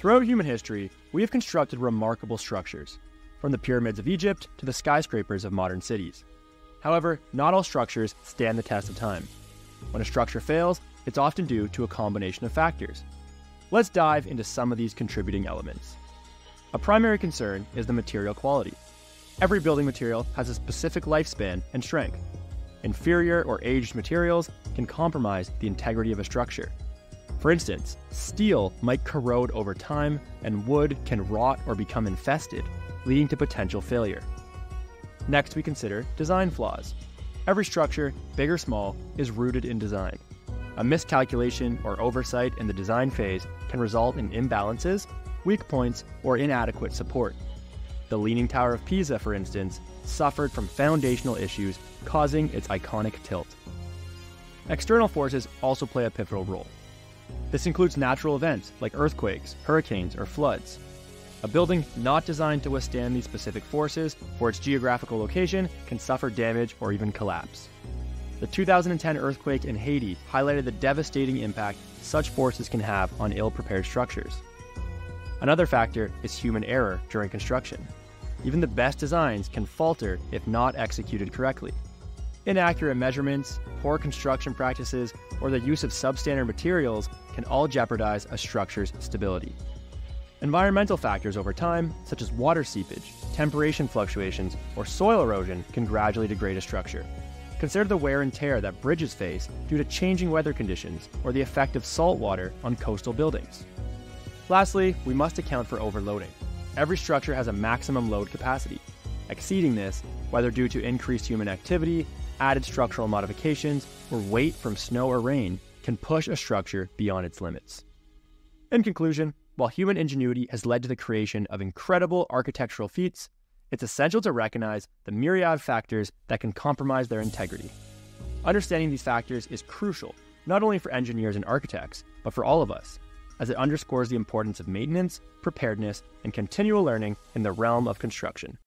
Throughout human history, we have constructed remarkable structures, from the pyramids of Egypt to the skyscrapers of modern cities. However, not all structures stand the test of time. When a structure fails, it's often due to a combination of factors. Let's dive into some of these contributing elements. A primary concern is the material quality. Every building material has a specific lifespan and strength. Inferior or aged materials can compromise the integrity of a structure. For instance, steel might corrode over time, and wood can rot or become infested, leading to potential failure. Next, we consider design flaws. Every structure, big or small, is rooted in design. A miscalculation or oversight in the design phase can result in imbalances, weak points, or inadequate support. The Leaning Tower of Pisa, for instance, suffered from foundational issues, causing its iconic tilt. External forces also play a pivotal role. This includes natural events like earthquakes, hurricanes, or floods. A building not designed to withstand these specific forces for its geographical location can suffer damage or even collapse. The 2010 earthquake in Haiti highlighted the devastating impact such forces can have on ill-prepared structures. Another factor is human error during construction. Even the best designs can falter if not executed correctly. Inaccurate measurements, poor construction practices, or the use of substandard materials can all jeopardize a structure's stability. Environmental factors over time, such as water seepage, temperation fluctuations, or soil erosion, can gradually degrade a structure. Consider the wear and tear that bridges face due to changing weather conditions or the effect of salt water on coastal buildings. Lastly, we must account for overloading. Every structure has a maximum load capacity. Exceeding this, whether due to increased human activity, added structural modifications, or weight from snow or rain, can push a structure beyond its limits. In conclusion, while human ingenuity has led to the creation of incredible architectural feats, it's essential to recognize the myriad of factors that can compromise their integrity. Understanding these factors is crucial, not only for engineers and architects, but for all of us, as it underscores the importance of maintenance, preparedness, and continual learning in the realm of construction.